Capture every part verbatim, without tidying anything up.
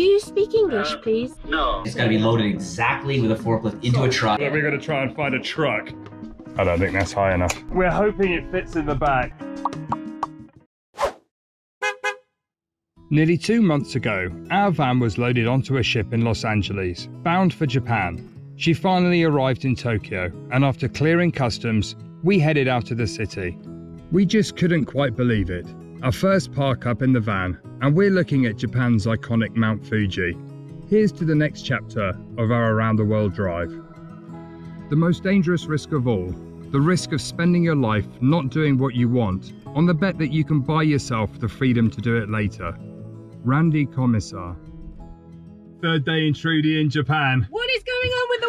Do you speak English, please? Uh, no. It's got to be loaded exactly with a forklift into a truck. But we're going to try and find a truck. I don't think that's high enough. We're hoping it fits in the back. Nearly two months ago, our van was loaded onto a ship in Los Angeles, bound for Japan. She finally arrived in Tokyo, and after clearing customs, we headed out of the city. We just couldn't quite believe it. Our first park up in the van, and we're looking at Japan's iconic Mount Fuji. Here's to the next chapter of our Around the World drive. The most dangerous risk of all, the risk of spending your life not doing what you want, on the bet that you can buy yourself the freedom to do it later. Randy Commissar. Third day in Trudy in Japan. What is going on with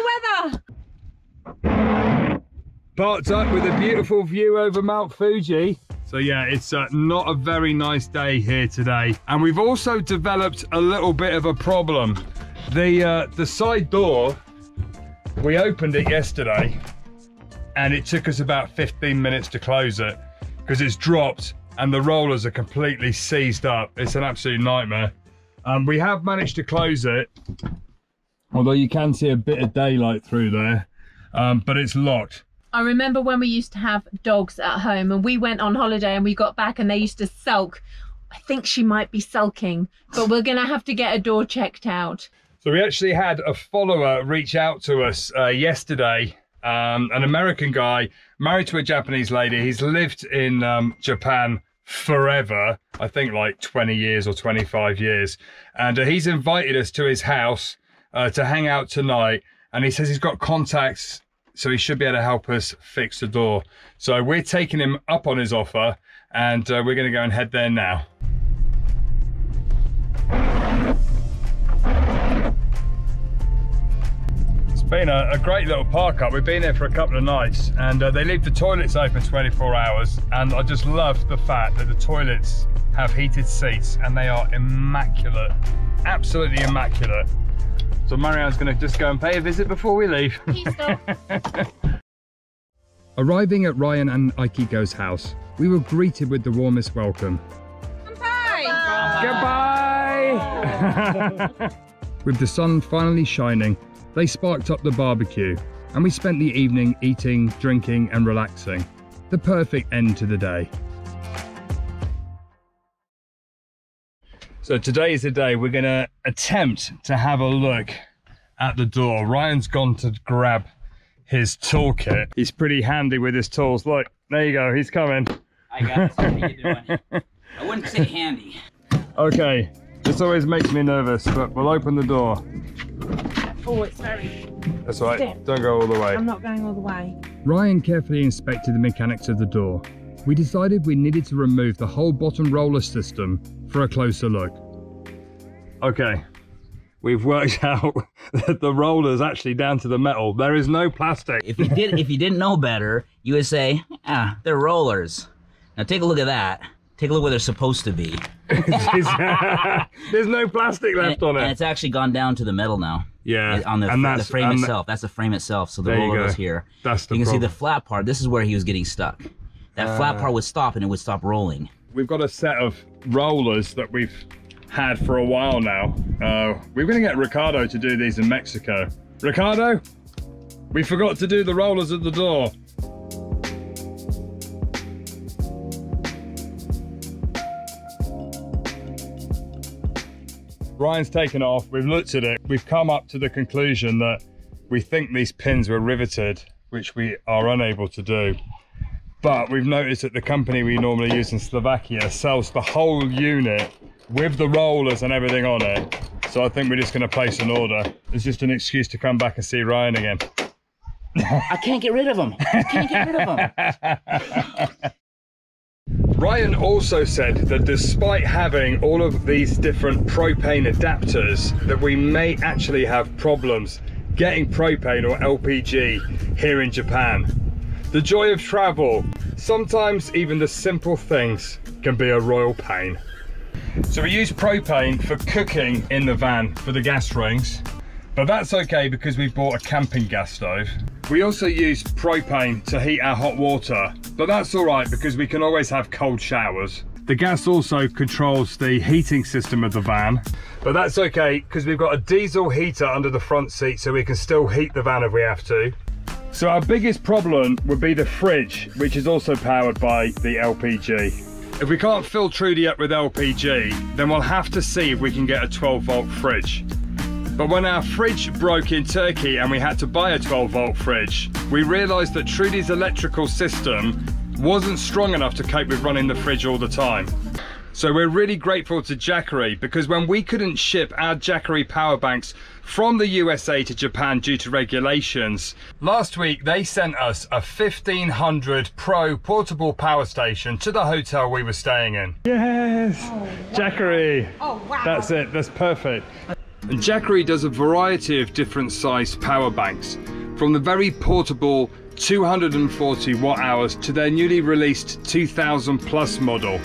the weather? Parked up with a beautiful view over Mount Fuji. So yeah, it's uh, not a very nice day here today. And we've also developed a little bit of a problem. The, uh, the side door, we opened it yesterday and it took us about fifteen minutes to close it because it's dropped and the rollers are completely seized up. It's an absolute nightmare. Um, we have managed to close it, although you can see a bit of daylight through there, um, but it's locked. I remember when we used to have dogs at home and we went on holiday and we got back and they used to sulk. I think she might be sulking, but we're going to have to get a door checked out. So we actually had a follower reach out to us uh, yesterday, um, an American guy married to a Japanese lady. He's lived in um, Japan forever, I think like twenty years or twenty-five years. And uh, he's invited us to his house uh, to hang out tonight. And he says he's got contacts, so he should be able to help us fix the door. So we're taking him up on his offer and uh, we're going to go and head there now. It's been a, a great little park up. We've been there for a couple of nights and uh, they leave the toilets open twenty-four hours. And I just love the fact that the toilets have heated seats and they are immaculate, absolutely immaculate. So Marianne's going to just go and pay a visit before we leave. Arriving at Ryan and Aikiko's house, we were greeted with the warmest welcome. Goodbye! Goodbye! Goodbye. With the sun finally shining, they sparked up the barbecue and we spent the evening eating, drinking and relaxing. The perfect end to the day. So today is the day we're going to attempt to have a look at the door. Ryan's gone to grab his toolkit. He's pretty handy with his tools. Look, there you go. He's coming. I got this. What are you doing? I wouldn't say handy. Okay. This always makes me nervous, but we'll open the door. Oh, it's very... That's all right. Stiff. Don't go all the way. I'm not going all the way. Ryan carefully inspected the mechanics of the door. We decided we needed to remove the whole bottom roller system for a closer look. Okay, we've worked out that the roller is actually down to the metal. There is no plastic. If you did, if you didn't know better, you would say, ah, they're rollers. Now take a look at that. Take a look where they're supposed to be. There's no plastic left and, on it. And it's actually gone down to the metal now. Yeah, on the, and that's, the frame and itself. That's the frame itself. So the roller is here. That's the you can problem. See the flat part. This is where he was getting stuck. That uh, flat part would stop and it would stop rolling. We've got a set of rollers that we've had for a while now. Uh, we're gonna get Ricardo to do these in Mexico. Ricardo, we forgot to do the rollers at the door. Ryan's taken off, we've looked at it. We've come up to the conclusion that we think these pins were riveted, which we are unable to do. But we've noticed that the company we normally use in Slovakia sells the whole unit with the rollers and everything on it. So I think we're just going to place an order. It's just an excuse to come back and see Ryan again. I can't get rid of him. I can't get rid of him. Ryan also said that despite having all of these different propane adapters, that we may actually have problems getting propane or L P G here in Japan. The joy of travel. Sometimes even the simple things can be a royal pain. So we use propane for cooking in the van for the gas rings, but that's okay because we bought a camping gas stove. We also use propane to heat our hot water, but that's all right because we can always have cold showers. The gas also controls the heating system of the van. But that's okay, because we've got a diesel heater under the front seat, so we can still heat the van if we have to. So our biggest problem would be the fridge, which is also powered by the L P G. If we can't fill Trudy up with L P G, then we'll have to see if we can get a twelve volt fridge. But when our fridge broke in Turkey and we had to buy a twelve volt fridge, we realized that Trudy's electrical system wasn't strong enough to cope with running the fridge all the time. So we're really grateful to Jackery, because when we couldn't ship our Jackery power banks from the U S A to Japan due to regulations, last week they sent us a fifteen hundred Pro portable power station to the hotel we were staying in. Yes! Oh, wow. Jackery! Oh wow! That's it, that's perfect. And Jackery does a variety of different sized power banks, from the very portable two hundred forty watt hours to their newly released two thousand plus model.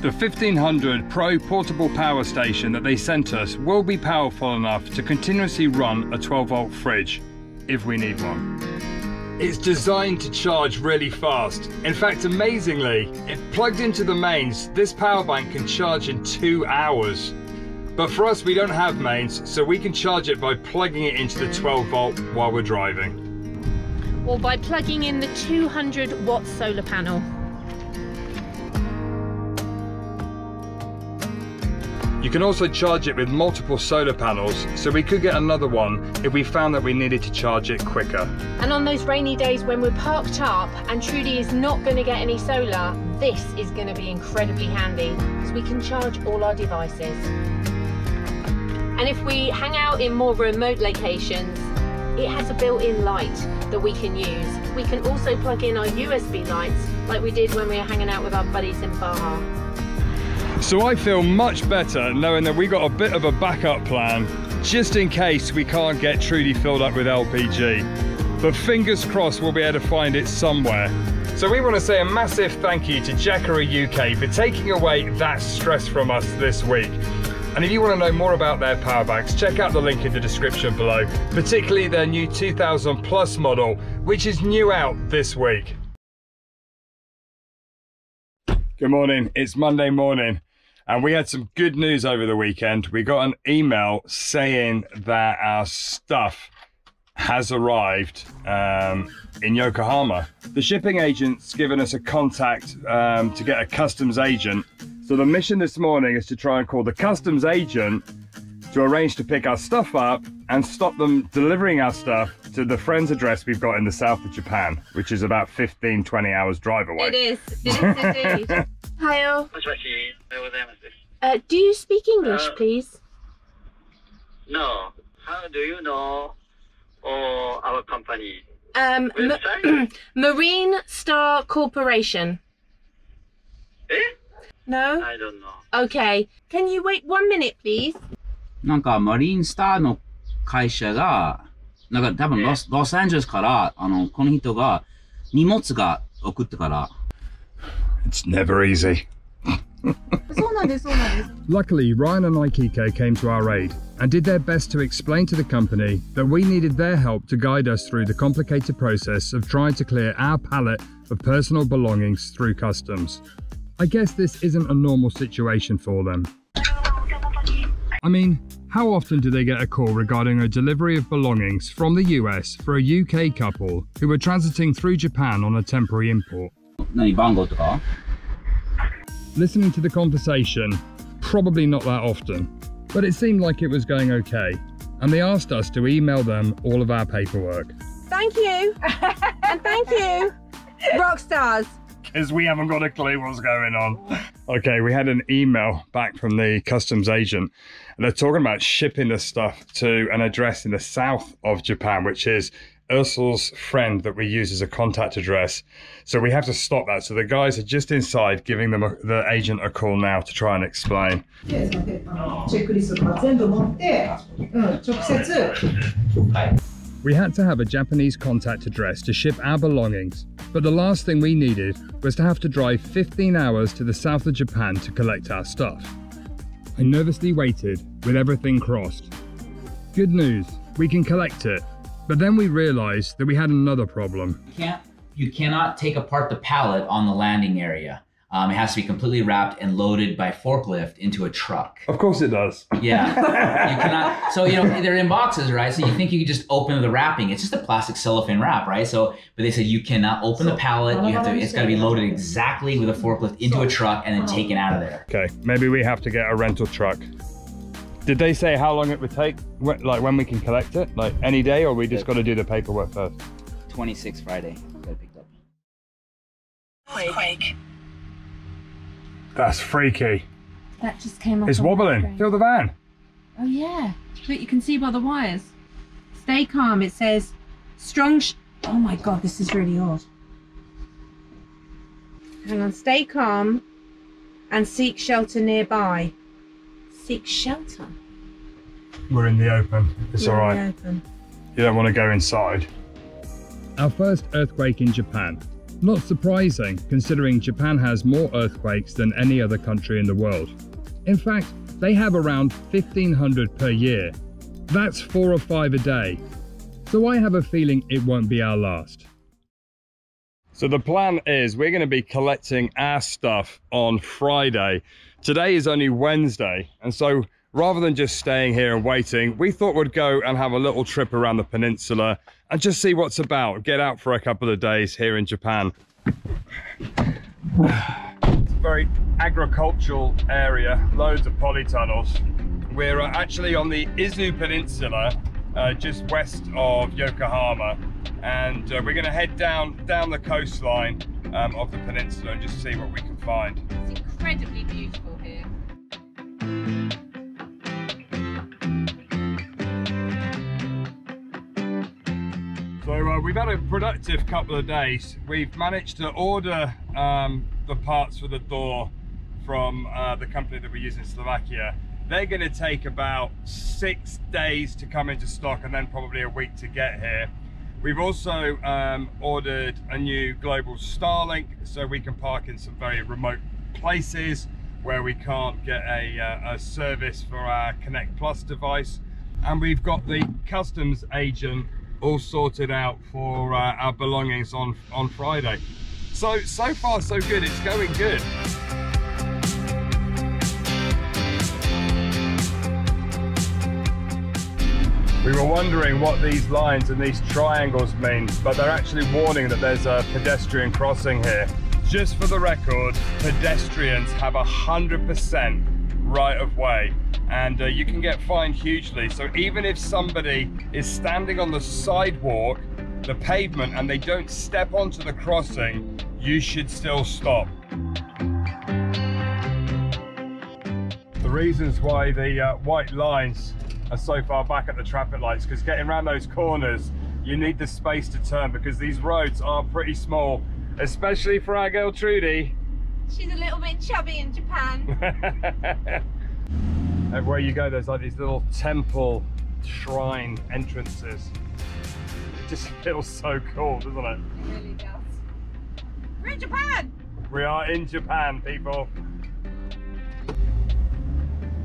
The fifteen hundred Pro portable power station that they sent us will be powerful enough to continuously run a twelve volt fridge, if we need one. It's designed to charge really fast. In fact, amazingly, if plugged into the mains, this power bank can charge in two hours. But for us, we don't have mains, so we can charge it by plugging it into the twelve volt while we're driving. Or by plugging in the two hundred watt solar panel. You can also charge it with multiple solar panels, so we could get another one if we found that we needed to charge it quicker. And on those rainy days when we're parked up and Trudy is not going to get any solar, this is going to be incredibly handy, because we can charge all our devices. And if we hang out in more remote locations, it has a built-in light that we can use. We can also plug in our U S B lights like we did when we were hanging out with our buddies in Baja. So I feel much better knowing that we got a bit of a backup plan just in case we can't get Trudy filled up with L P G. But fingers crossed we'll be able to find it somewhere. So we want to say a massive thank you to Jackery U K for taking away that stress from us this week. And if you want to know more about their power banks, check out the link in the description below, particularly their new two thousand plus model, which is new out this week. Good morning, it's Monday morning. And we had some good news over the weekend. We got an email saying that our stuff has arrived um, in Yokohama. The shipping agent's given us a contact um, to get a customs agent. So the mission this morning is to try and call the customs agent to arrange to pick our stuff up and stop them delivering our stuff to the friend's address we've got in the south of Japan, which is about fifteen, twenty hours drive away. It is, it is indeed. Hi. Uh, do you speak English, uh, please? No. How do you know oh, our company? Um, ma Marine Star Corporation. Eh? No? I don't know. Okay. Can you wait one minute, please? なんかマリンスターの会社がなんか多分ロス、ロサンゼルスからあのこの人が荷物が送ってから It's never easy. Luckily, Ryan and Aikiko came to our aid and did their best to explain to the company that we needed their help to guide us through the complicated process of trying to clear our pallet of personal belongings through customs. I guess this isn't a normal situation for them. I mean, how often do they get a call regarding a delivery of belongings from the U S for a U K couple who were transiting through Japan on a temporary import? Listening to the conversation, probably not that often, but it seemed like it was going okay, and they asked us to email them all of our paperwork. Thank you, and thank you, rock stars. Because we haven't got a clue what's going on. Okay, we had an email back from the customs agent, and they're talking about shipping this stuff to an address in the south of Japan, which is Ursula's friend that we use as a contact address. So we have to stop that. So the guys are just inside giving them a, the agent a call now to try and explain. We had to have a Japanese contact address to ship our belongings, but the last thing we needed was to have to drive fifteen hours to the south of Japan to collect our stuff. I nervously waited with everything crossed. Good news, we can collect it, but then we realized that we had another problem. You can't, you cannot take apart the pallet on the landing area. Um, it has to be completely wrapped and loaded by forklift into a truck. Of course it does. Yeah. You cannot. So, you know, they're in boxes, right? So you think you can just open the wrapping. It's just a plastic cellophane wrap, right? So, but they said you cannot open so, the pallet. You have to, it's got to be loaded exactly with a forklift into so, a truck and then oh. taken out of there. Okay. Maybe we have to get a rental truck. Did they say how long it would take? Like when we can collect it? Like any day, or we just got to do the paperwork first? twenty-sixth Friday. Got it picked up. Quake. That's freaky. That just came off. It's wobbling. Feel the van. Oh yeah. Look, you can see by the wires. Stay calm. It says strong. Sh oh my God, this is really odd. Hang on. Stay calm and seek shelter nearby. Seek shelter. We're in the open. It's all right. You don't want to go inside. Our first earthquake in Japan. Not surprising, considering Japan has more earthquakes than any other country in the world. In fact, they have around fifteen hundred per year. That's four or five a day. So I have a feeling it won't be our last. So the plan is we're going to be collecting our stuff on Friday. Today is only Wednesday, and so rather than just staying here and waiting, we thought we'd go and have a little trip around the peninsula and just see what's about. Get out for a couple of days here in Japan. It's a very agricultural area, loads of polytunnels. We're actually on the Izu Peninsula, uh, just west of Yokohama. And uh, we're gonna head down, down the coastline um, of the peninsula and just see what we can find. It's incredibly beautiful here. So uh, we've had a productive couple of days. We've managed to order um, the parts for the door from uh, the company that we use in Slovakia. They're going to take about six days to come into stock and then probably a week to get here. We've also um, ordered a new global Starlink so we can park in some very remote places where we can't get a, uh, a service for our Connect Plus device. And we've got the customs agent all sorted out for uh, our belongings on, on Friday. So, so far so good, it's going good. We were wondering what these lines and these triangles mean, but they're actually warning that there's a pedestrian crossing here. Just for the record, pedestrians have one hundred percent right of way. And uh, you can get fined hugely. So even if somebody is standing on the sidewalk, the pavement, and they don't step onto the crossing, you should still stop. The reasons why the uh, white lines are so far back at the traffic lights, because getting around those corners, you need the space to turn because these roads are pretty small, especially for our girl Trudy. She's a little bit chubby in Japan. Everywhere you go, there's like these little temple shrine entrances. It just feels so cool, doesn't it? It really does. We're in Japan! We are in Japan, people.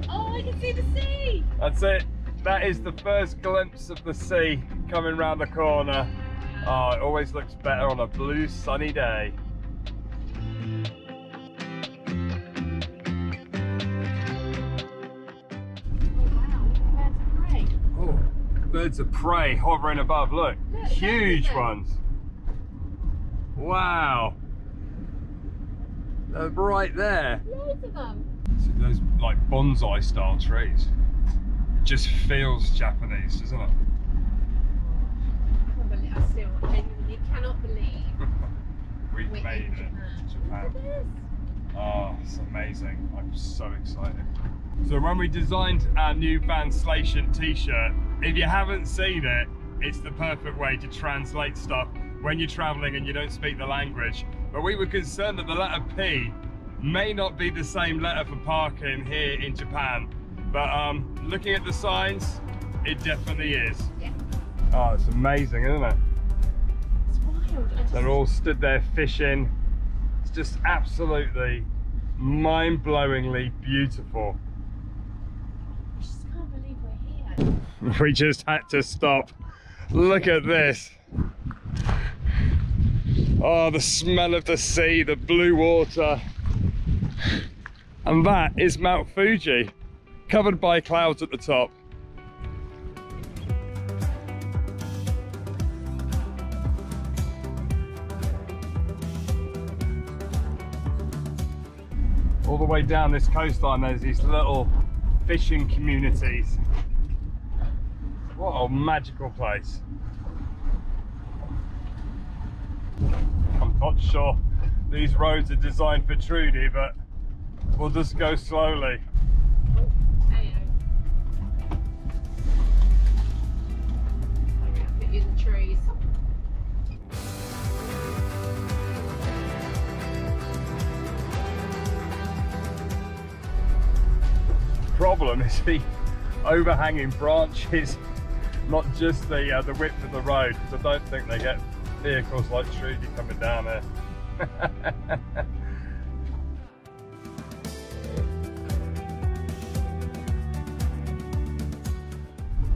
Oh, I can see the sea! That's it. That is the first glimpse of the sea coming round the corner. Oh, it always looks better on a blue, sunny day. Birds of prey hovering above, look, look huge ones. Wow, they're right there. Loads of them. So those like bonsai style trees. It just feels Japanese, doesn't it? I still genuinely cannot believe we've We're made it in Japan. Japan. Oh, it's amazing. I'm so excited. So when we designed our new Vanslation t-shirt, if you haven't seen it, it's the perfect way to translate stuff when you're traveling and you don't speak the language. But we were concerned that the letter P may not be the same letter for parking here in Japan. But um, looking at the signs, it definitely is. Yeah. Oh, it's amazing, isn't it? It's wild. Just... They're all stood there fishing. It's just absolutely mind-blowingly beautiful. I just can't believe we're here. We just had to stop. Look at this. Oh, the smell of the sea, the blue water. And that is Mount Fuji, covered by clouds at the top. All the way down this coastline, there's these little fishing communities. What a magical place. I'm not sure these roads are designed for Trudy, but we'll just go slowly. I'm going to put you in the trees. Problem is the overhanging branches, not just the uh, the width of the road, because I don't think they get vehicles like Trudy coming down there. I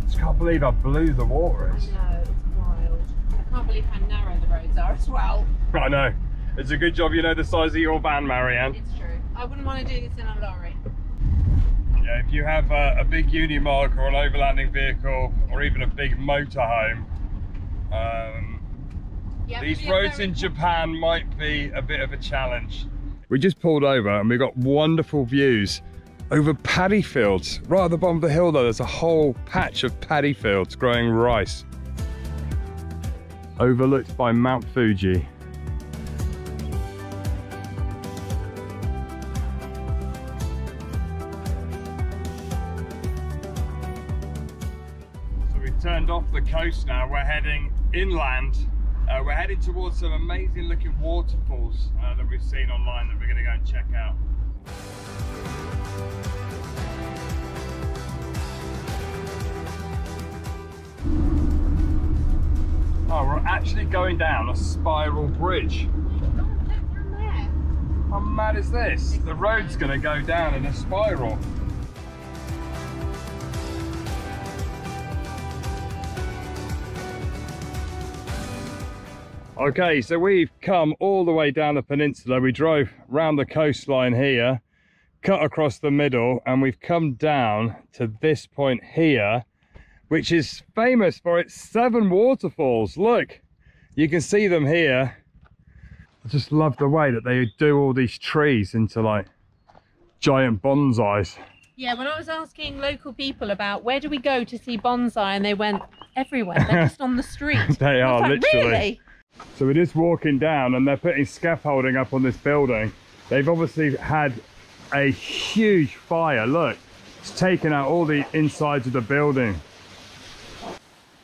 just can't believe how blue the water is. I know, it's wild. I can't believe how narrow the roads are as well. I know. It's a good job you know the size of your van, Marianne. It's true. I wouldn't want to do this in a lorry. Yeah, if you have a, a big unimog or an overlanding vehicle or even a big motorhome, um, yeah, these roads in Japan might be a bit of a challenge. We just pulled over and we got wonderful views over paddy fields. Right at the bottom of the hill though, there's a whole patch of paddy fields growing rice. Overlooked by Mount Fuji. Turned off the coast now, we're heading inland. Uh, we're heading towards some amazing looking waterfalls uh, that we've seen online that we're going to go and check out. Oh, we're actually going down a spiral bridge. Oh, that's from there. How mad is this? The road's going to go down in a spiral. Okay, so we've come all the way down the peninsula. We drove round the coastline here, cut across the middle, and we've come down to this point here, which is famous for its seven waterfalls. Look, you can see them here. I just love the way that they do all these trees into like giant bonsais. Yeah, when I was asking local people about where do we go to see bonsai, and they went everywhere. They're just on the street. They are, like, literally. Really? So we're just walking down and they're putting scaffolding up on this building. They've obviously had a huge fire, look. It's taken out all the insides of the building.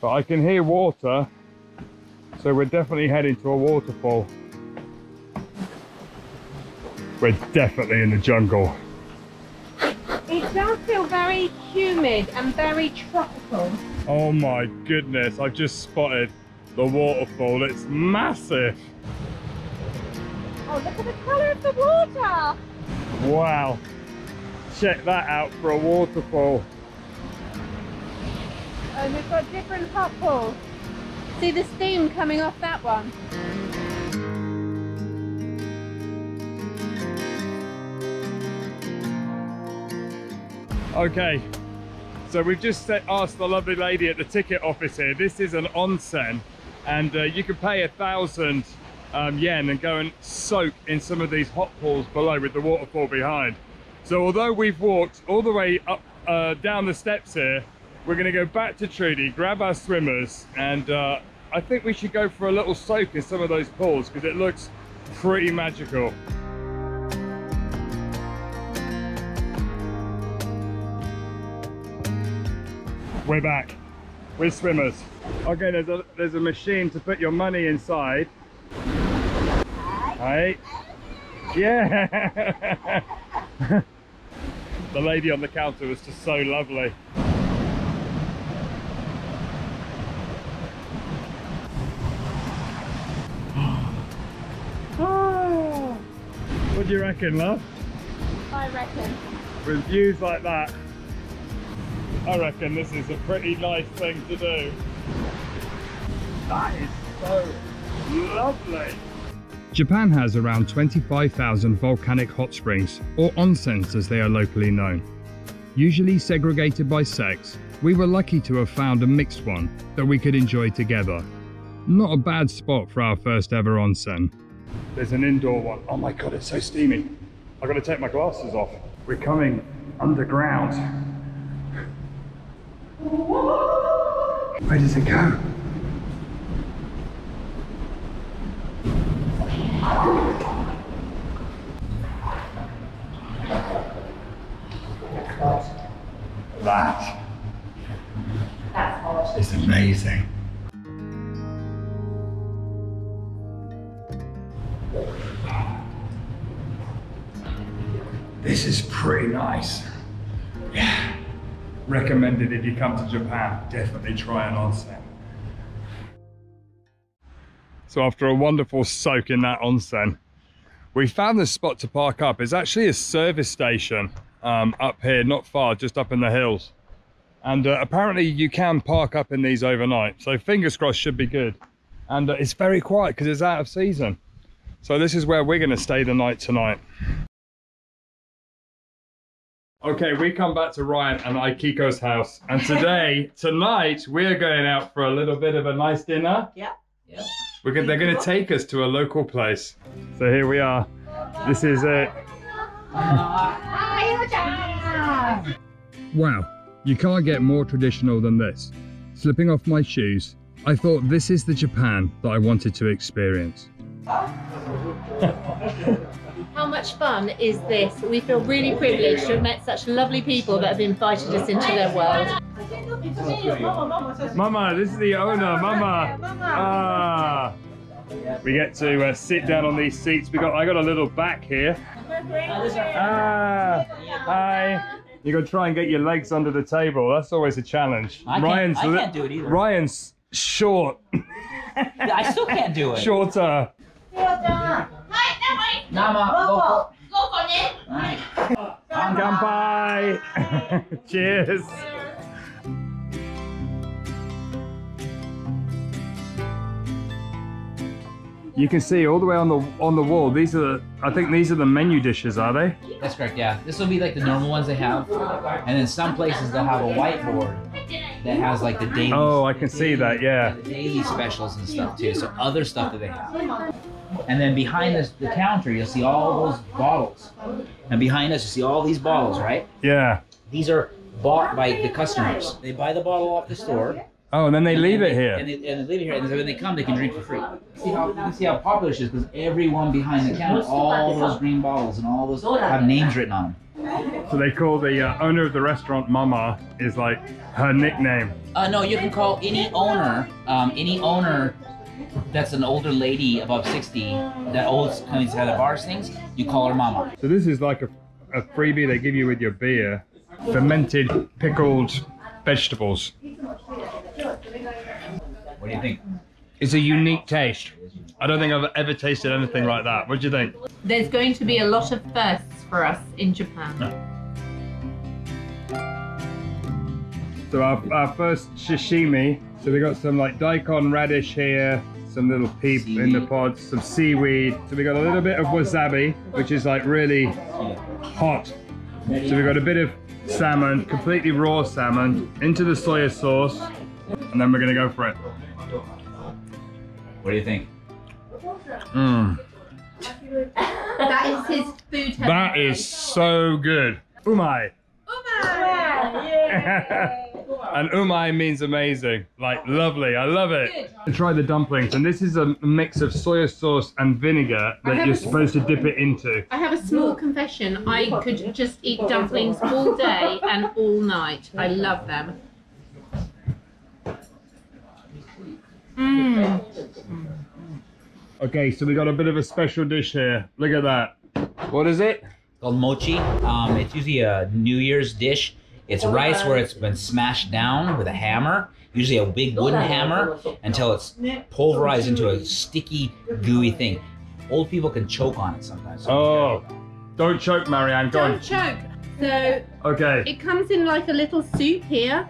But I can hear water, so we're definitely heading to a waterfall. We're definitely in the jungle. It does feel very humid and very tropical. Oh my goodness, I've just spotted the waterfall. It's massive. Oh, look at the colour of the water. Wow. Check that out for a waterfall. And we've got different hot pools. See the steam coming off that one. Okay. So we've just asked the lovely lady at the ticket office here. This is an onsen. And uh, you can pay a thousand um, yen and go and soak in some of these hot pools below with the waterfall behind. So although we've walked all the way up uh, down the steps here, we're going to go back to Trudy, grab our swimmers, and uh, I think we should go for a little soak in some of those pools because it looks pretty magical. We're back with swimmers. Okay, there's a there's a machine to put your money inside. Right? Yeah. The lady on the counter was just so lovely. Oh. What do you reckon, love? I reckon. With views like that, I reckon this is a pretty nice thing to do. That is so lovely. Japan has around twenty-five thousand volcanic hot springs, or onsens as they are locally known. Usually segregated by sex, we were lucky to have found a mixed one that we could enjoy together. Not a bad spot for our first ever onsen. There's an indoor one. Oh my god, it's so steamy. I've got to take my glasses off. We're coming underground. Where does it go? That. That's awesome. It's amazing. This is pretty nice. Yeah. Recommended if you come to Japan, definitely try an onsen. So after a wonderful soak in that onsen, we found this spot to park up. It's actually a service station um, up here, not far, just up in the hills. And uh, apparently you can park up in these overnight. So fingers crossed, should be good. And uh, it's very quiet because it's out of season. So this is where we're going to stay the night tonight. Okay, we come back to Ryan and Aikiko's house. And today, tonight, we're going out for a little bit of a nice dinner. Yeah. Yep. We're gonna, they're going to take us to a local place. So here we are. This is it. Wow, you can't get more traditional than this. Slipping off my shoes, I thought this is the Japan that I wanted to experience. How much fun is this? We feel really privileged to have met such lovely people that have invited us into their world. Mama, this is the owner, Mama. Ah, we get to uh, sit down on these seats. We got, I got a little back here. Ah, hi. You got to try and get your legs under the table. That's always a challenge. I Ryan's, can't, I can't do it either. Ryan's short. Yeah, I still can't do it. Shorter. Nama. Kanpai. Cheers. You can see all the way on the on the wall. These are the, I think these are the menu dishes, are they? That's correct. Yeah, this will be like the normal ones they have, and then some places they'll have a whiteboard that has like the daily. Oh, I can see that. Yeah. The daily specials and stuff too. So other stuff that they have. And then behind this, the counter, you'll see all those bottles. And behind us, you see all these bottles, right? Yeah. These are bought by the customers. They buy the bottle off the store. Oh, and then they and leave then it they, here. And they, and they leave it here, and so when they come, they can drink for free. See how, you can see how popular this is, because everyone behind the counter, all those green bottles and all those have names written on them. So they call the uh, owner of the restaurant Mama, is like her nickname. Uh, no, you can call any owner, um, any owner that's an older lady above sixty, that old comes out of bars things, you call her Mama. So this is like a, a freebie they give you with your beer, fermented, pickled vegetables. What do you think? It's a unique taste. I don't think I've ever tasted anything like that. What do you think? There's going to be a lot of firsts for us in Japan. No. So our, our first sashimi. So we got some like daikon radish here, some little pea in the pods, some seaweed. So we got a little bit of wasabi, which is like really hot. So we got a bit of salmon, completely raw salmon, into the soya sauce, and then we're gonna go for it. What do you think? Mm. That is his food. That is so good. Umai. Umai. And umai means amazing, like lovely. I love it. Good. Try the dumplings, and this is a mix of soya sauce and vinegar that you're supposed to dip it into. I have a small confession. I could just eat dumplings all day and all night. I love them. Mm. Okay, so we got a bit of a special dish here. Look at that. What is it? It's called mochi. Um, it's usually a New Year's dish. It's rice where it's been smashed down with a hammer, usually a big wooden hammer, until it's pulverized into a sticky, gooey thing. Old people can choke on it sometimes. So oh, don't choke, Marianne. Go don't on. choke. So okay. It comes in like a little soup here.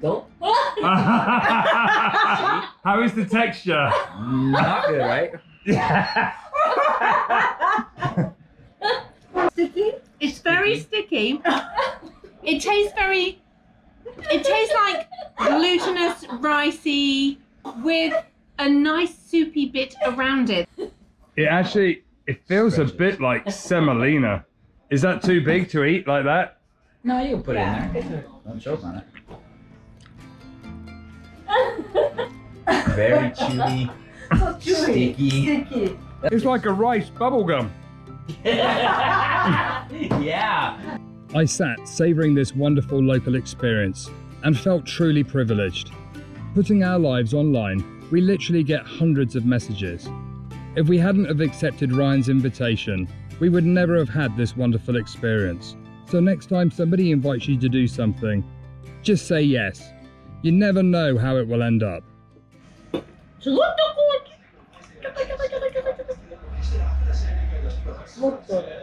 Don't. How is the texture? Not good, right? Sticky? It's very sticky. It tastes very. It tastes like glutinous, ricey, with a nice soupy bit around it. It actually, it feels Stretches. a bit like semolina. Is that too big to eat like that? No, you can put yeah. it in there. Don't choke on it. Very chewy, so chewy. Sticky. sticky. It's like a rice bubblegum. Yeah. I sat savouring this wonderful local experience and felt truly privileged. Putting our lives online, we literally get hundreds of messages. If we hadn't have accepted Ryan's invitation, we would never have had this wonderful experience. So next time somebody invites you to do something, just say yes. You never know how it will end up.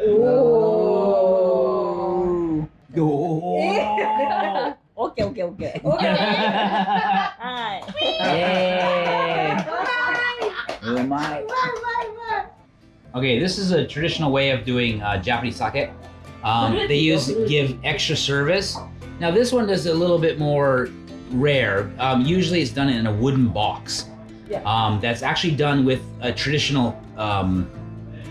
Oh. Oh. Okay, okay, okay. Okay. Yeah. Okay, this is a traditional way of doing uh, Japanese sake. Um, they use give extra service. Now this one is a little bit more rare. Um, usually it's done in a wooden box. Yeah. Um, that's actually done with a traditional um,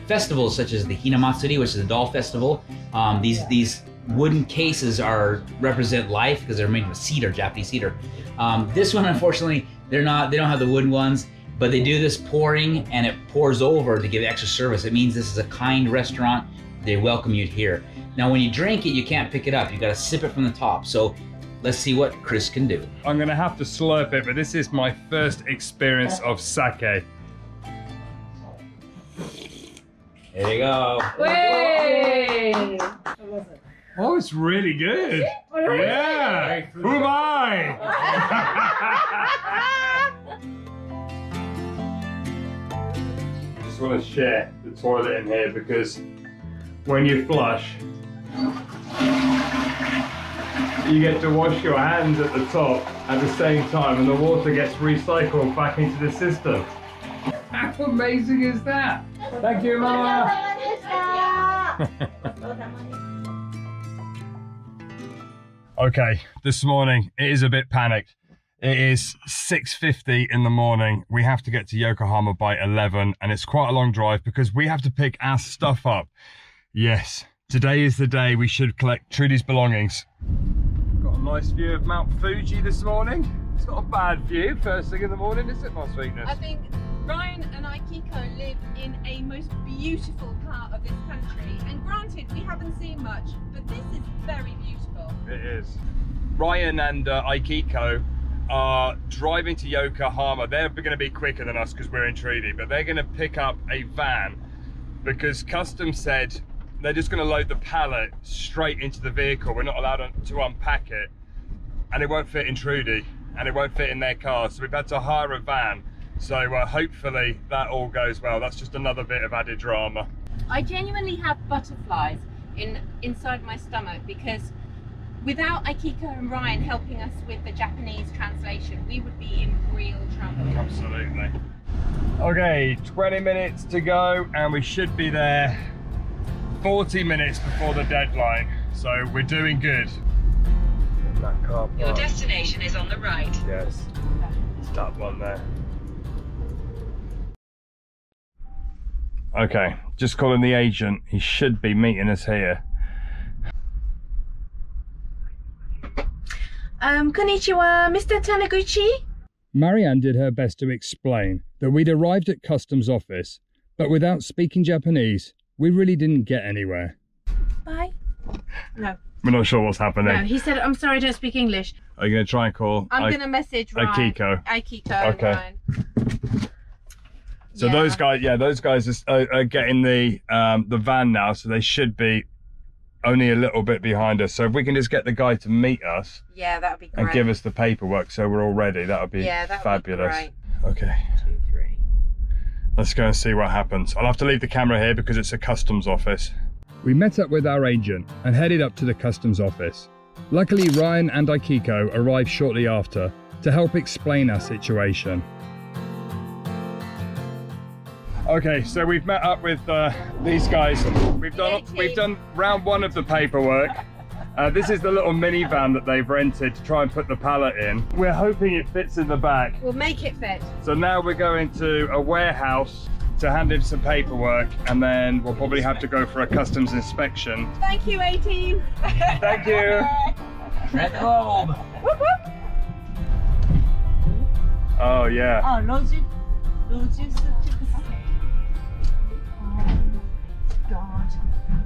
festivals such as the Hinamatsuri, which is the doll festival. Um, these yeah. these wooden cases are represent life because they're made of cedar, Japanese cedar. Um, this one, unfortunately, they're not. They don't have the wooden ones, but they do this pouring, and it pours over to give extra service. It means this is a kind restaurant. They welcome you here. Now, when you drink it, you can't pick it up. You got to sip it from the top. So, let's see what Chris can do. I'm going to have to slurp it, but this is my first experience of sake. There you go. Way! Oh, it's really good. Yeah. Who am I? I just want to share the toilet in here because when you flush, you get to wash your hands at the top at the same time, and the water gets recycled back into the system. How amazing is that? Thank you, Mama. Okay, this morning it is a bit panicked. It is six fifty in the morning. We have to get to Yokohama by eleven, and it's quite a long drive because we have to pick our stuff up. Yes, today is the day we should collect Trudy's belongings. Got a nice view of Mount Fuji this morning. It's not a bad view first thing in the morning, is it, my sweetness? I think Ryan and Aikiko live in a most beautiful part of this country, and granted we haven't seen much, but this is very beautiful. It is. Ryan and uh, Aikiko are driving to Yokohama. They're going to be quicker than us because we're in Trudy, but they're going to pick up a van because Customs said they're just going to load the pallet straight into the vehicle. We're not allowed to unpack it, and it won't fit in Trudy, and it won't fit in their car, so we've had to hire a van. So uh, hopefully that all goes well. That's just another bit of added drama. I genuinely have butterflies in inside my stomach because without Aikiko and Ryan helping us with the Japanese translation, we would be in real trouble. Absolutely. Okay, twenty minutes to go, and we should be there forty minutes before the deadline. So we're doing good. That car park. Your destination is on the right. Yes, it's that one there. Okay, just calling the agent. He should be meeting us here. Um, konnichiwa, Mister Taniguchi. Marianne did her best to explain that we'd arrived at Customs office, but without speaking Japanese, we really didn't get anywhere. Bye. No. We're not sure what's happening. No, he said, I'm sorry, I don't speak English. Are you going to try and call? I'm going to message Ryan. Aikiko. Aikiko. Okay. Ryan. So yeah. those guys, yeah, those guys are, are getting the um, the van now, so they should be only a little bit behind us. So if we can just get the guy to meet us, yeah, that would be great, and give us the paperwork, so we're all ready. That would be yeah, that'd fabulous. Be great. Okay. Two, three. Let's go and see what happens. I'll have to leave the camera here because it's a customs office. We met up with our agent and headed up to the customs office. Luckily, Ryan and Aikiko arrived shortly after to help explain our situation. Okay, so we've met up with uh, these guys. We've done we've done round one of the paperwork. Uh, this is the little minivan that they've rented to try and put the pallet in. We're hoping it fits in the back. We'll make it fit. So now we're going to a warehouse to hand in some paperwork, and then we'll probably have to go for a customs inspection. Thank you, A-Team. Thank you. Red Globe. Whoop, whoop. Oh, yeah. Oh, log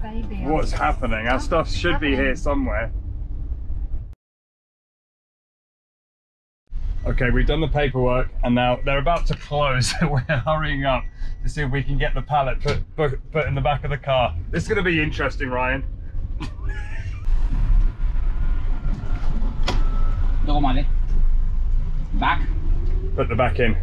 Baby, What's happening? Our stuff should happening. be here somewhere. Okay, we've done the paperwork and now they're about to close. We're hurrying up to see if we can get the pallet put, put, put in the back of the car. This is going to be interesting, Ryan. Back. Put the back in.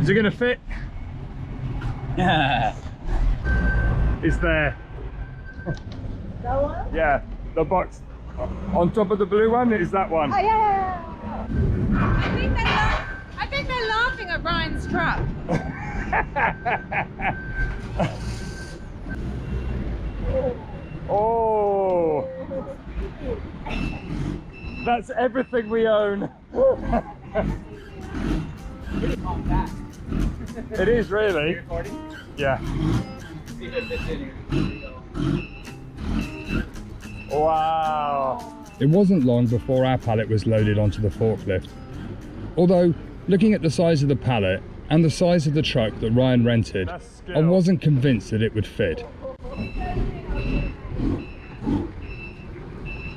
Is it going to fit? Yeah. It's there. That one? Yeah, the box. On top of the blue one is that one. Oh, yeah. I think they're, la I think they're laughing at Ryan's truck. Oh. That's everything we own. It is really. Yeah. Wow. It wasn't long before our pallet was loaded onto the forklift. Although, looking at the size of the pallet and the size of the truck that Ryan rented, I wasn't convinced that it would fit.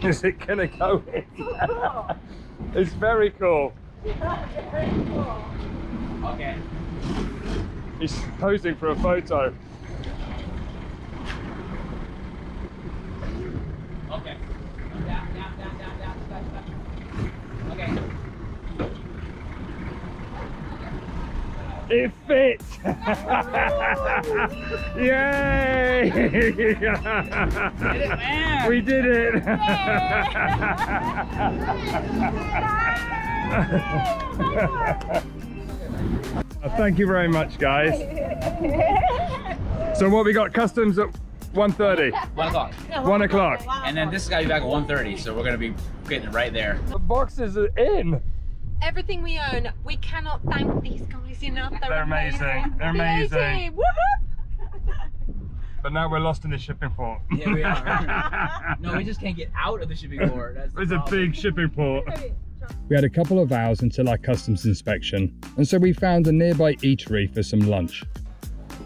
Is it gonna go in? It's very cool. Very cool. Okay. He's posing for a photo. Okay. Down, down, down, down, down, down, down. Okay. It fits! Yay! Did it, man. We did it! Yeah. Thank you very much, guys. So what we got? Customs at one thirty. one o'clock. one o'clock. And then this guy back at one thirty, so we're going to be getting it right there. The boxes are in. Everything we own. We cannot thank these guys enough. They're, They're amazing. amazing. They're amazing. But now we're lost in the shipping port. Yeah, we are. No, we just can't get out of the shipping port. That's the it's problem. A big shipping port. We had a couple of hours until our customs inspection, and so we found a nearby eatery for some lunch.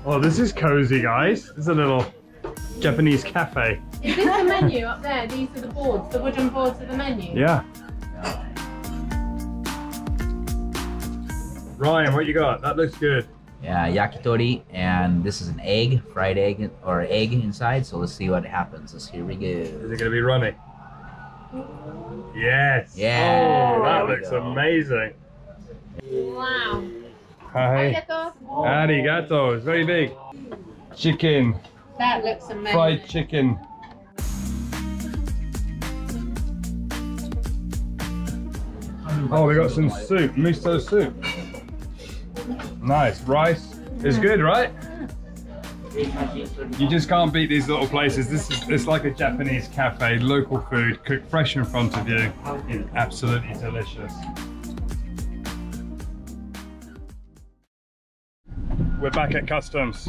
Oh, this is cozy, guys. It's a little Japanese cafe. Is this the menu up there? These are the boards, the wooden boards of the menu? Yeah. Ryan, what you got? That looks good. Yeah, yakitori, and this is an egg, fried egg, or egg inside, so let's see what happens. Let's, here we go. Is it going to be runny? Yes. Yeah. Oh, that looks go. amazing. Wow. Hi. Arigato. Arigato. It's very big. Chicken. That looks amazing. Fried chicken. Oh, we got some soup, miso soup. Nice. Rice is good, right? You just can't beat these little places. This is it's like a Japanese cafe, local food, cooked fresh in front of you. It's absolutely delicious. We're back at customs.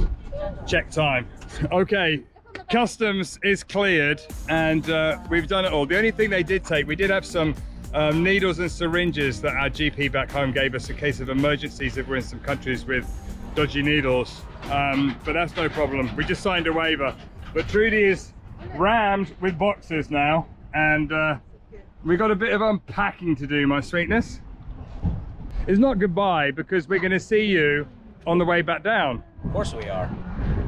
Check time. Okay, customs is cleared and uh, we've done it all. The only thing they did take, we did have some um, needles and syringes that our G P back home gave us in case of emergencies if we're in some countries with dodgy needles. Um, but that's no problem. We just signed a waiver. But Trudy is rammed with boxes now, and uh, we've got a bit of unpacking to do, my sweetness. It's not goodbye because we're going to see you on the way back down. Of course we are.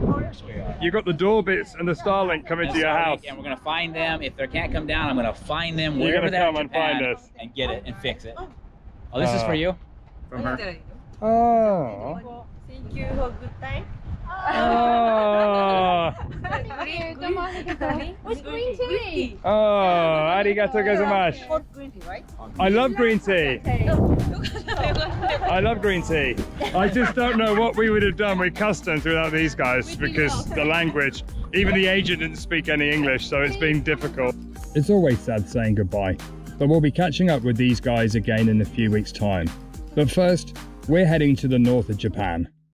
Of course we are. You've got the door bits and the Starlink coming to your house. And we're going to find them. If they can't come down, I'm going to find them. You're going to come and find us. And get it and fix it. Oh, this uh, is for you? From her. Oh. you for a good time. Oh. What's green tea? Oh, arigatou gozaimasu. Hot green tea, right? I love green tea. I love green tea. I just don't know what we would have done with customs without these guys because the language, even the agent didn't speak any English, so it's been difficult. It's always sad saying goodbye, but we'll be catching up with these guys again in a few weeks' time. But first, we're heading to the north of Japan.